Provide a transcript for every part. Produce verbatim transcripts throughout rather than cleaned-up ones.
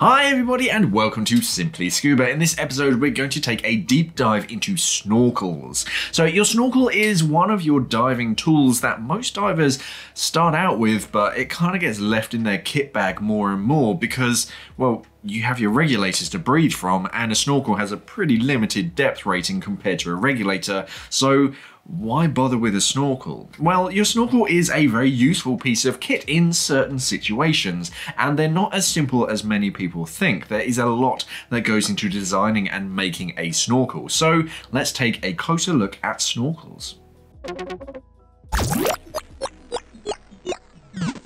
Hi everybody and welcome to Simply Scuba. In this episode we're going to take a deep dive into snorkels. So your snorkel is one of your diving tools that most divers start out with, but it kind of gets left in their kit bag more and more because, well, you have your regulators to breathe from and a snorkel has a pretty limited depth rating compared to a regulator, so why bother with a snorkel? Well, your snorkel is a very useful piece of kit in certain situations, and they're not as simple as many people think. There is a lot that goes into designing and making a snorkel, so let's take a closer look at snorkels.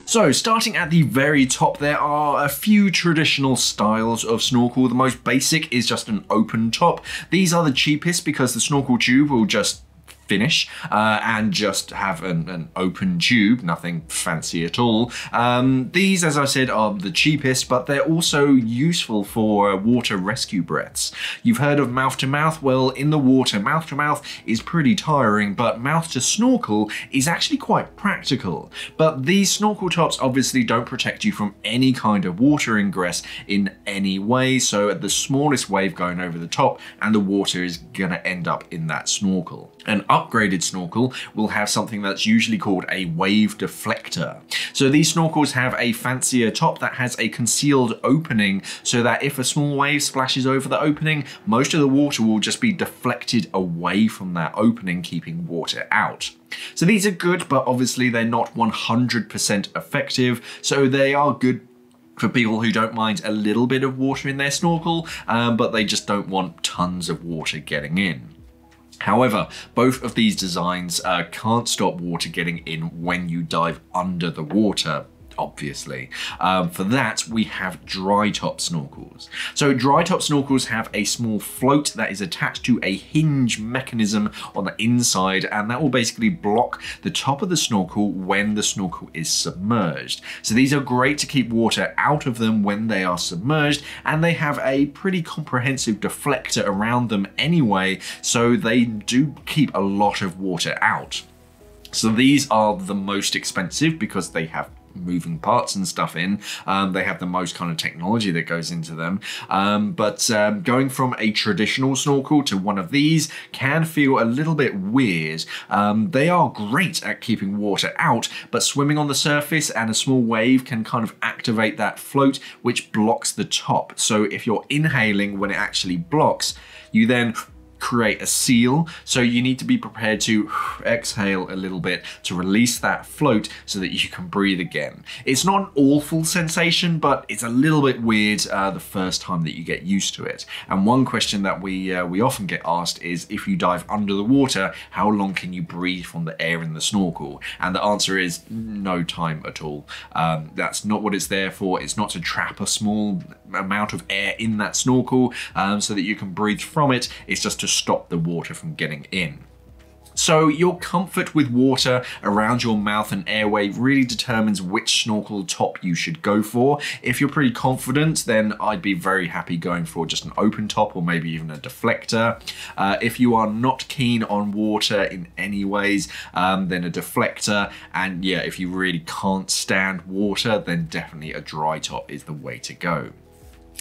So starting at the very top, there are a few traditional styles of snorkel. The most basic is just an open top. These are the cheapest because the snorkel tube will just finish uh, and just have an, an open tube, nothing fancy at all. Um, these, as I said, are the cheapest, but they're also useful for water rescue breaths. You've heard of mouth to mouth. Well, in the water, mouth to mouth is pretty tiring, but mouth to snorkel is actually quite practical. But these snorkel tops obviously don't protect you from any kind of water ingress in any way, so at the smallest wave going over the top and the water is gonna end up in that snorkel. An upgraded snorkel will have something that's usually called a wave deflector. So these snorkels have a fancier top that has a concealed opening so that if a small wave splashes over the opening, most of the water will just be deflected away from that opening, keeping water out. So these are good, but obviously they're not one hundred percent effective, so they are good for people who don't mind a little bit of water in their snorkel, um, but they just don't want tons of water getting in. However, both of these designs uh, can't stop water getting in when you dive under the water, obviously. Um, for that, we have dry top snorkels. So dry top snorkels have a small float that is attached to a hinge mechanism on the inside, and that will basically block the top of the snorkel when the snorkel is submerged. So these are great to keep water out of them when they are submerged, and they have a pretty comprehensive deflector around them anyway, so they do keep a lot of water out. So these are the most expensive because they have moving parts and stuff in. Um, they have the most kind of technology that goes into them. Um, but um, going from a traditional snorkel to one of these can feel a little bit weird. Um, they are great at keeping water out, but swimming on the surface and a small wave can kind of activate that float, which blocks the top. So if you're inhaling when it actually blocks, you then create a seal, so you need to be prepared to exhale a little bit to release that float so that you can breathe again. It's not an awful sensation, but it's a little bit weird uh, the first time that you get used to it. And one question that we uh, we often get asked is, if you dive under the water, how long can you breathe from the air in the snorkel? And the answer is no time at all. Um, that's not what it's there for. It's not to trap a small amount of air in that snorkel um, so that you can breathe from it. It's just to stop the water from getting in. So your comfort with water around your mouth and airway really determines which snorkel top you should go for. If you're pretty confident, then I'd be very happy going for just an open top or maybe even a deflector. Uh, if you are not keen on water in any ways, um, then a deflector. And yeah, if you really can't stand water, then definitely a dry top is the way to go.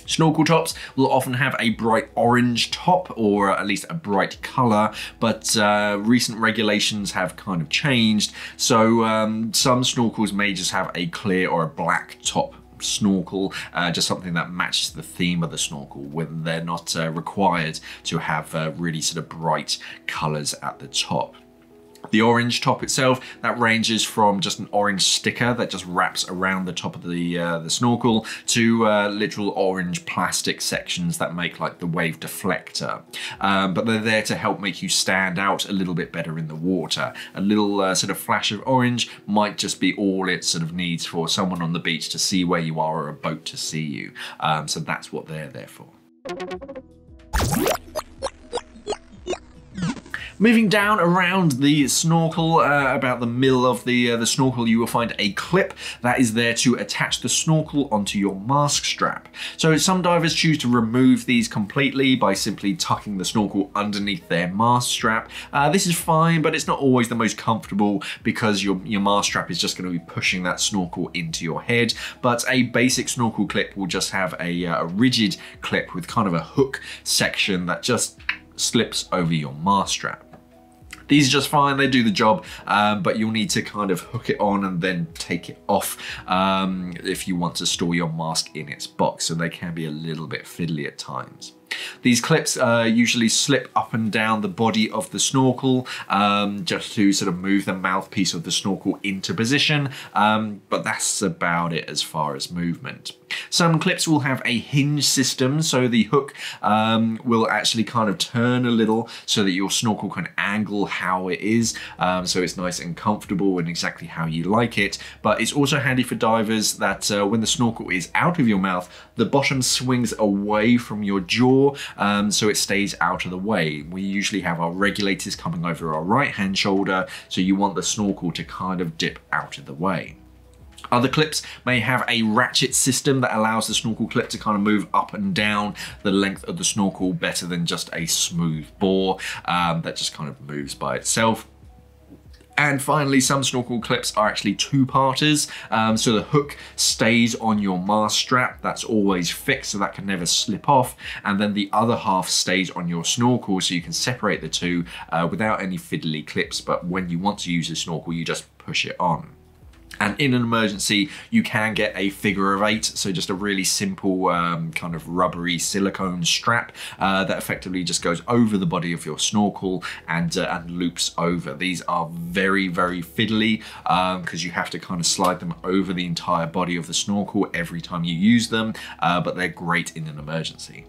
Snorkel tops will often have a bright orange top, or at least a bright color, but uh, recent regulations have kind of changed, so um, some snorkels may just have a clear or a black top snorkel, uh, just something that matches the theme of the snorkel, when they're not uh, required to have uh, really sort of bright colors at the top. The orange top itself, that ranges from just an orange sticker that just wraps around the top of the, uh, the snorkel to uh, literal orange plastic sections that make like the wave deflector. Um, but they're there to help make you stand out a little bit better in the water. A little uh, sort of flash of orange might just be all it sort of needs for someone on the beach to see where you are, or a boat to see you. Um, so that's what they're there for. Moving down around the snorkel, uh, about the middle of the, uh, the snorkel, you will find a clip that is there to attach the snorkel onto your mask strap. So some divers choose to remove these completely by simply tucking the snorkel underneath their mask strap. Uh, this is fine, but it's not always the most comfortable because your, your mask strap is just going to be pushing that snorkel into your head. But a basic snorkel clip will just have a, uh, a rigid clip with kind of a hook section that just slips over your mask strap. These are just fine, they do the job, um, but you'll need to kind of hook it on and then take it off um, if you want to store your mask in its box, so they can be a little bit fiddly at times. These clips uh, usually slip up and down the body of the snorkel um, just to sort of move the mouthpiece of the snorkel into position, um, but that's about it as far as movement. Some clips will have a hinge system, so the hook um, will actually kind of turn a little so that your snorkel can angle how it is, um, so it's nice and comfortable and exactly how you like it. But it's also handy for divers that uh, when the snorkel is out of your mouth, the bottom swings away from your jaw, um, so it stays out of the way. We usually have our regulators coming over our right hand shoulder, so you want the snorkel to kind of dip out of the way. Other clips may have a ratchet system that allows the snorkel clip to kind of move up and down the length of the snorkel better than just a smooth bore um, that just kind of moves by itself. And finally, some snorkel clips are actually two-parters, um, so the hook stays on your mask strap, that's always fixed, so that can never slip off, and then the other half stays on your snorkel, so you can separate the two uh, without any fiddly clips, but when you want to use the snorkel, you just push it on. And in an emergency, you can get a figure of eight, so just a really simple um, kind of rubbery silicone strap uh, that effectively just goes over the body of your snorkel and, uh, and loops over. These are very, very fiddly because um, you have to kind of slide them over the entire body of the snorkel every time you use them, uh, but they're great in an emergency.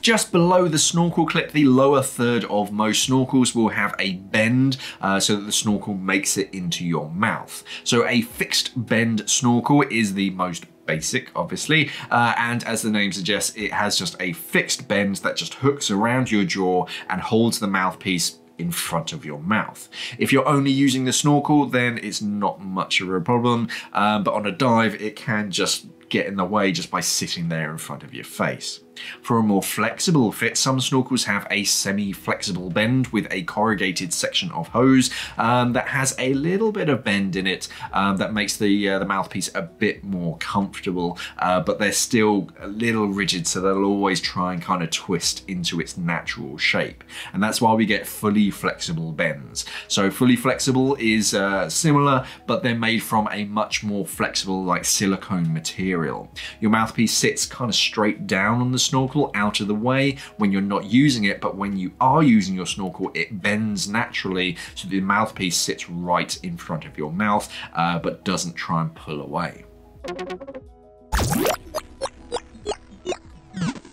Just below the snorkel clip, the lower third of most snorkels will have a bend uh, so that the snorkel makes it into your mouth. So a fixed bend snorkel is the most basic, obviously, uh, and as the name suggests, it has just a fixed bend that just hooks around your jaw and holds the mouthpiece in front of your mouth. If you're only using the snorkel, then it's not much of a problem, um, but on a dive, it can just get in the way just by sitting there in front of your face. For a more flexible fit, some snorkels have a semi-flexible bend with a corrugated section of hose um, that has a little bit of bend in it um, that makes the, uh, the mouthpiece a bit more comfortable, uh, but they're still a little rigid, so they'll always try and kind of twist into its natural shape. And that's why we get fully flexible bends. So fully flexible is uh, similar, but they're made from a much more flexible, like silicone material. Your mouthpiece sits kind of straight down on the snorkel out of the way when you're not using it, but when you are using your snorkel, it bends naturally, so the mouthpiece sits right in front of your mouth, uh, but doesn't try and pull away.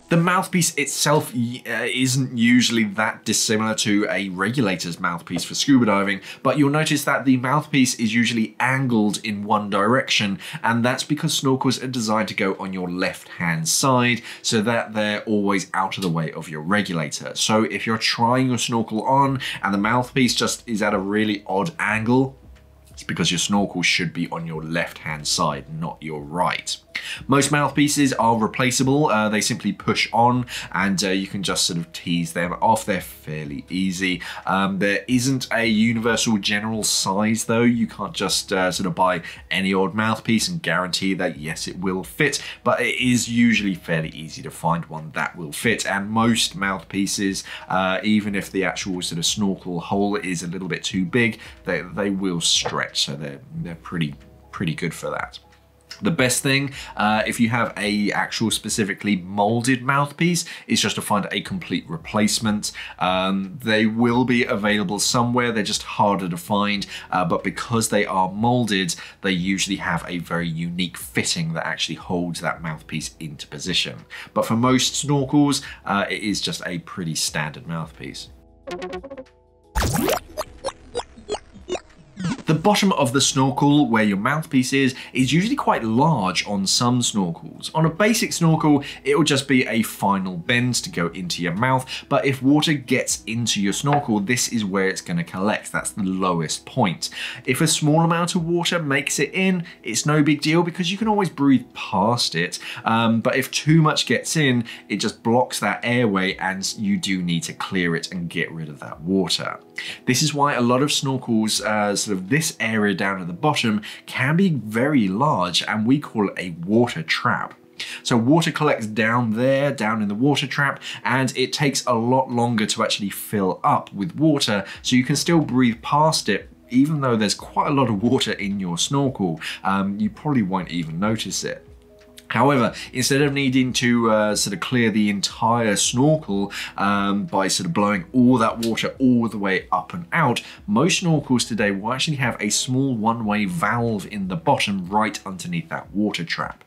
The mouthpiece itself uh, isn't usually that dissimilar to a regulator's mouthpiece for scuba diving, but you'll notice that the mouthpiece is usually angled in one direction, and that's because snorkels are designed to go on your left-hand side so that they're always out of the way of your regulator. So if you're trying your snorkel on and the mouthpiece just is at a really odd angle, it's because your snorkel should be on your left-hand side, not your right. Most mouthpieces are replaceable. Uh, they simply push on and uh, you can just sort of tease them off. They're fairly easy. Um, there isn't a universal general size though. You can't just uh, sort of buy any old mouthpiece and guarantee that yes, it will fit, but it is usually fairly easy to find one that will fit. And most mouthpieces, uh, even if the actual sort of snorkel hole is a little bit too big, they, they will stretch. So they're, they're pretty, pretty good for that. The best thing, uh, if you have a actual specifically molded mouthpiece, is just to find a complete replacement. Um, they will be available somewhere, they're just harder to find, uh, but because they are molded, they usually have a very unique fitting that actually holds that mouthpiece into position. But for most snorkels, uh, it is just a pretty standard mouthpiece. The bottom of the snorkel, where your mouthpiece is, is usually quite large on some snorkels. On a basic snorkel, it will just be a final bend to go into your mouth, but if water gets into your snorkel, this is where it's going to collect. That's the lowest point. If a small amount of water makes it in, it's no big deal because you can always breathe past it, um, but if too much gets in, it just blocks that airway and you do need to clear it and get rid of that water. This is why a lot of snorkels, uh, sort of this area down at the bottom, can be very large, and we call it a water trap. So water collects down there, down in the water trap, and it takes a lot longer to actually fill up with water, so you can still breathe past it. Even though there's quite a lot of water in your snorkel, um, you probably won't even notice it. However, instead of needing to uh, sort of clear the entire snorkel um, by sort of blowing all that water all the way up and out, most snorkels today will actually have a small one-way valve in the bottom right underneath that water trap.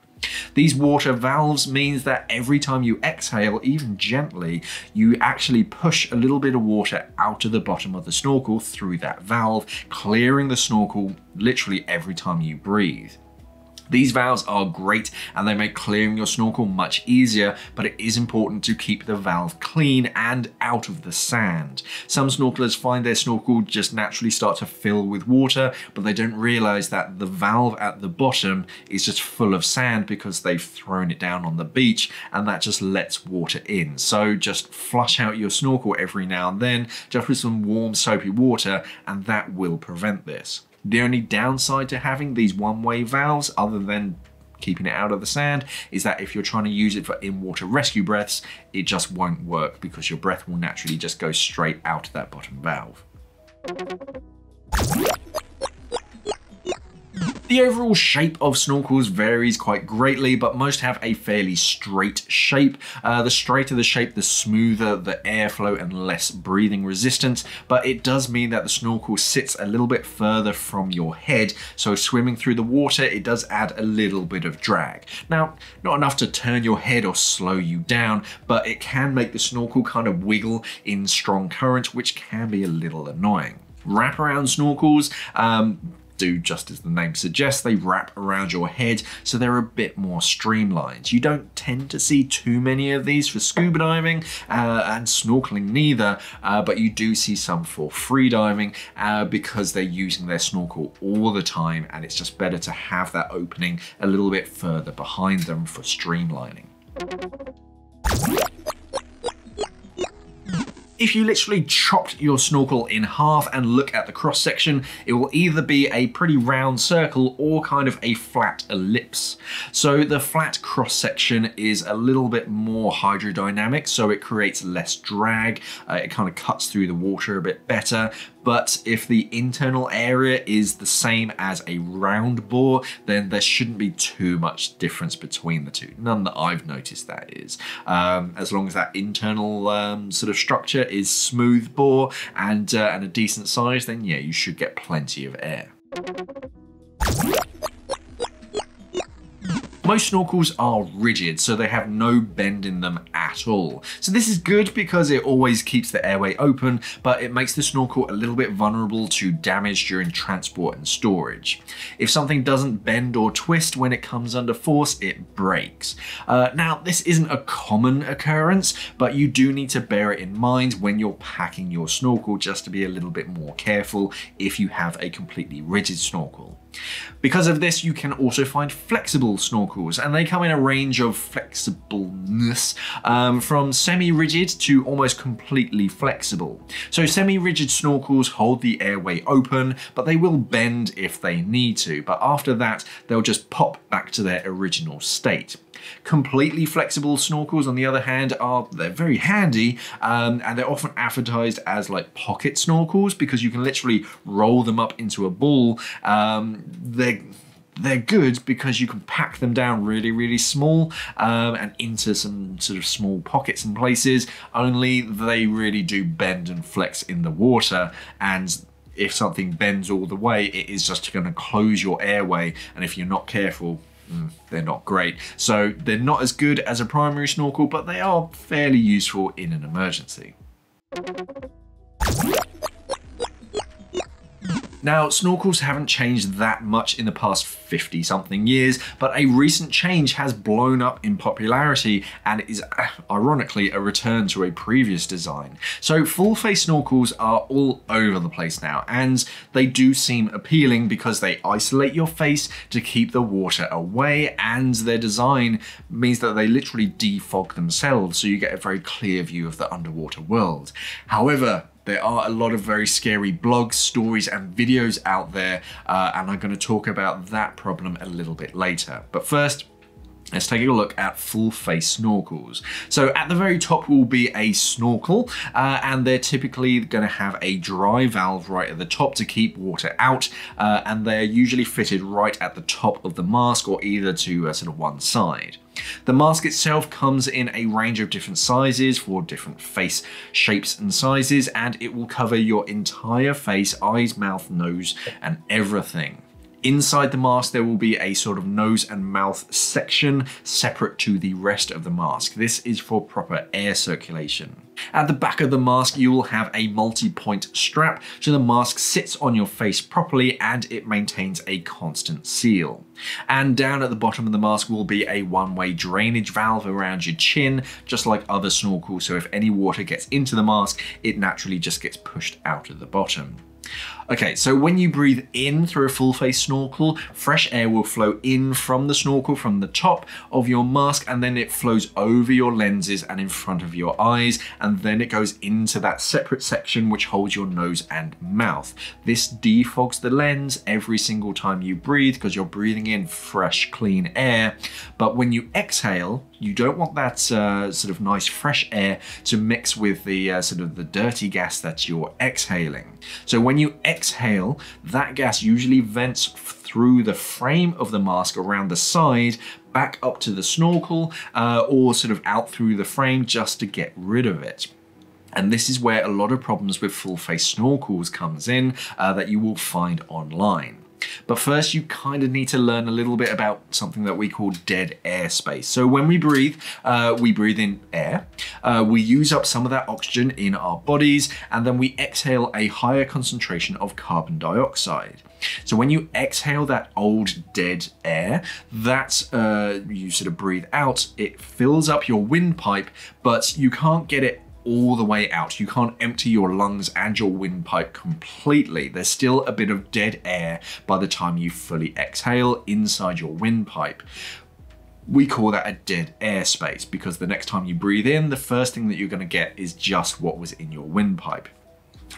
These water valves means that every time you exhale, even gently, you actually push a little bit of water out of the bottom of the snorkel through that valve, clearing the snorkel literally every time you breathe. These valves are great and they make clearing your snorkel much easier, but it is important to keep the valve clean and out of the sand. Some snorkelers find their snorkel just naturally start to fill with water, but they don't realize that the valve at the bottom is just full of sand because they've thrown it down on the beach, and that just lets water in. So just flush out your snorkel every now and then, just with some warm soapy water, and that will prevent this. The only downside to having these one-way valves, other than keeping it out of the sand, is that if you're trying to use it for in-water rescue breaths, it just won't work because your breath will naturally just go straight out of that bottom valve. The overall shape of snorkels varies quite greatly, but most have a fairly straight shape. Uh, the straighter the shape, the smoother the airflow and less breathing resistance, but it does mean that the snorkel sits a little bit further from your head, so swimming through the water, it does add a little bit of drag. Now, not enough to turn your head or slow you down, but it can make the snorkel kind of wiggle in strong current, which can be a little annoying. Wraparound snorkels, um, do just as the name suggests, they wrap around your head, so they're a bit more streamlined. You don't tend to see too many of these for scuba diving uh, and snorkeling neither, uh, but you do see some for freediving uh, because they're using their snorkel all the time, and it's just better to have that opening a little bit further behind them for streamlining. If you literally chopped your snorkel in half and look at the cross section, it will either be a pretty round circle or kind of a flat ellipse. So the flat cross section is a little bit more hydrodynamic, so it creates less drag, uh, it kind of cuts through the water a bit better. But if the internal area is the same as a round bore, then there shouldn't be too much difference between the two. None that I've noticed, that is. Um, as long as that internal um, sort of structure is smooth bore and, uh, and a decent size, then yeah, you should get plenty of air. Most snorkels are rigid, so they have no bend in them at all. So this is good because it always keeps the airway open, but it makes the snorkel a little bit vulnerable to damage during transport and storage. If something doesn't bend or twist when it comes under force, it breaks. Uh, now, this isn't a common occurrence, but you do need to bear it in mind when you're packing your snorkel, just to be a little bit more careful if you have a completely rigid snorkel. Because of this, you can also find flexible snorkels, and they come in a range of flexibleness, um, from semi-rigid to almost completely flexible. So semi-rigid snorkels hold the airway open, but they will bend if they need to, but after that, they'll just pop back to their original state. Completely flexible snorkels, on the other hand, are they're very handy, um, and they're often advertised as like pocket snorkels because you can literally roll them up into a ball. Um, they're they're good because you can pack them down really, really small um, and into some sort of small pockets and places. Only they really do bend and flex in the water, and if something bends all the way, it is just going to close your airway, and if you're not careful, Mm, they're not great. So they're not as good as a primary snorkel, but they are fairly useful in an emergency. Now, snorkels haven't changed that much in the past fifty something years, but a recent change has blown up in popularity and is ironically a return to a previous design. So full face snorkels are all over the place now, and they do seem appealing because they isolate your face to keep the water away, and their design means that they literally defog themselves, so you get a very clear view of the underwater world. However, there are a lot of very scary blogs, stories, and videos out there, uh, and I'm going to talk about that problem a little bit later. But first, let's take a look at full face snorkels. So at the very top will be a snorkel, uh, and they're typically going to have a dry valve right at the top to keep water out, uh, and they're usually fitted right at the top of the mask or either to uh, sort of one side. The mask itself comes in a range of different sizes for different face shapes and sizes, and it will cover your entire face, eyes, mouth, nose, and everything. Inside the mask, there will be a sort of nose and mouth section separate to the rest of the mask. This is for proper air circulation. At the back of the mask, you will have a multi-point strap, so the mask sits on your face properly and it maintains a constant seal. And down at the bottom of the mask will be a one-way drainage valve around your chin, just like other snorkels, so if any water gets into the mask, it naturally just gets pushed out of the bottom. Okay, so when you breathe in through a full face snorkel, fresh air will flow in from the snorkel from the top of your mask, and then it flows over your lenses and in front of your eyes, and then it goes into that separate section which holds your nose and mouth. This defogs the lens every single time you breathe because you're breathing in fresh, clean air. But when you exhale, you don't want that uh, sort of nice fresh air to mix with the uh, sort of the dirty gas that you're exhaling. So when you exhale, that gas usually vents through the frame of the mask around the side, back up to the snorkel, uh, or sort of out through the frame just to get rid of it. And this is where a lot of problems with full face snorkels comes in uh, that you will find online. But first, you kind of need to learn a little bit about something that we call dead air space. So when we breathe, uh, we breathe in air, uh, we use up some of that oxygen in our bodies, and then we exhale a higher concentration of carbon dioxide. So when you exhale that old dead air, that uh, you sort of breathe out, it fills up your windpipe, but you can't get it all the way out. You can't empty your lungs and your windpipe completely. There's still a bit of dead air by the time you fully exhale inside your windpipe. We call that a dead air space because the next time you breathe in, the first thing that you're going to get is just what was in your windpipe.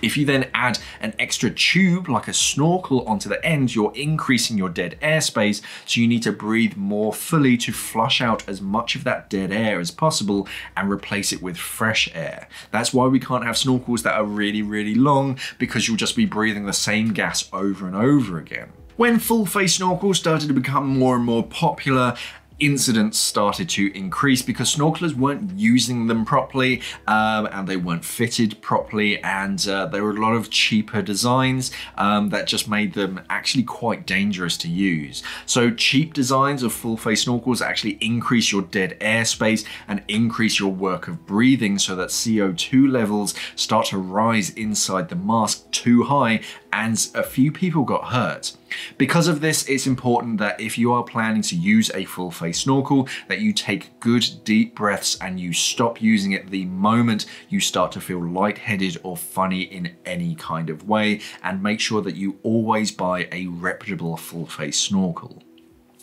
If you then add an extra tube like a snorkel onto the end, you're increasing your dead air space, so you need to breathe more fully to flush out as much of that dead air as possible and replace it with fresh air. That's why we can't have snorkels that are really, really long, because you'll just be breathing the same gas over and over again. When full face snorkels started to become more and more popular, incidents started to increase because snorkelers weren't using them properly, um, and they weren't fitted properly, and uh, there were a lot of cheaper designs um, that just made them actually quite dangerous to use. So cheap designs of full face snorkels actually increase your dead air space and increase your work of breathing, so that C O two levels start to rise inside the mask too high, and a few people got hurt. Because of this, it's important that if you are planning to use a full face snorkel, that you take good deep breaths and you stop using it the moment you start to feel lightheaded or funny in any kind of way, and make sure that you always buy a reputable full face snorkel.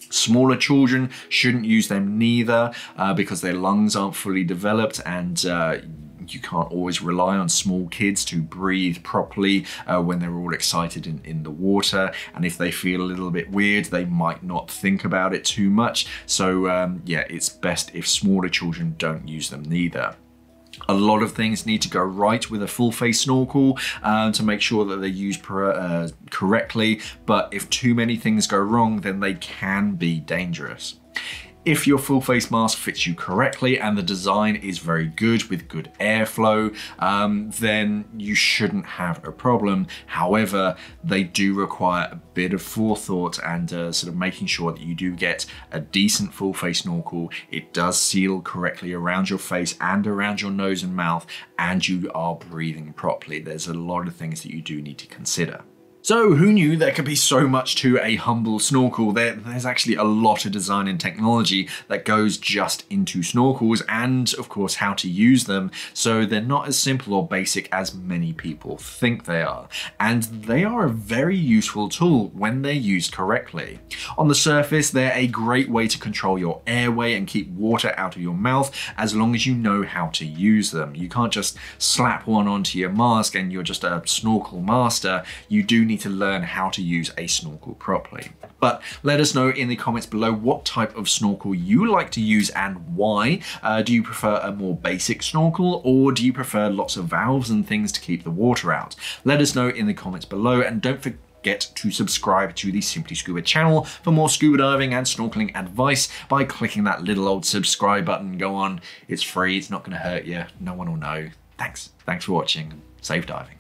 Smaller children shouldn't use them neither, uh, because their lungs aren't fully developed, and uh, you can't always rely on small kids to breathe properly uh, when they're all excited in, in the water. And if they feel a little bit weird, they might not think about it too much. So um, yeah, it's best if smaller children don't use them neither. A lot of things need to go right with a full face snorkel uh, to make sure that they're used per, uh, correctly. But if too many things go wrong, then they can be dangerous. If your full face mask fits you correctly and the design is very good with good airflow, um, then you shouldn't have a problem. However, they do require a bit of forethought and uh, sort of making sure that you do get a decent full face snorkel. It does seal correctly around your face and around your nose and mouth, and you are breathing properly. There's a lot of things that you do need to consider. So who knew there could be so much to a humble snorkel? There, there's actually a lot of design and technology that goes just into snorkels and of course how to use them. So they're not as simple or basic as many people think they are. And they are a very useful tool when they're used correctly. On the surface, they're a great way to control your airway and keep water out of your mouth as long as you know how to use them. You can't just slap one onto your mask and you're just a snorkel master. You do need to learn how to use a snorkel properly. But let us know in the comments below what type of snorkel you like to use and why. Uh, do you prefer a more basic snorkel or do you prefer lots of valves and things to keep the water out? Let us know in the comments below, and don't forget Forget to subscribe to the Simply Scuba channel for more scuba diving and snorkeling advice by clicking that little old subscribe button. Go on, it's free, it's not going to hurt you, no one will know. Thanks, thanks for watching, safe diving.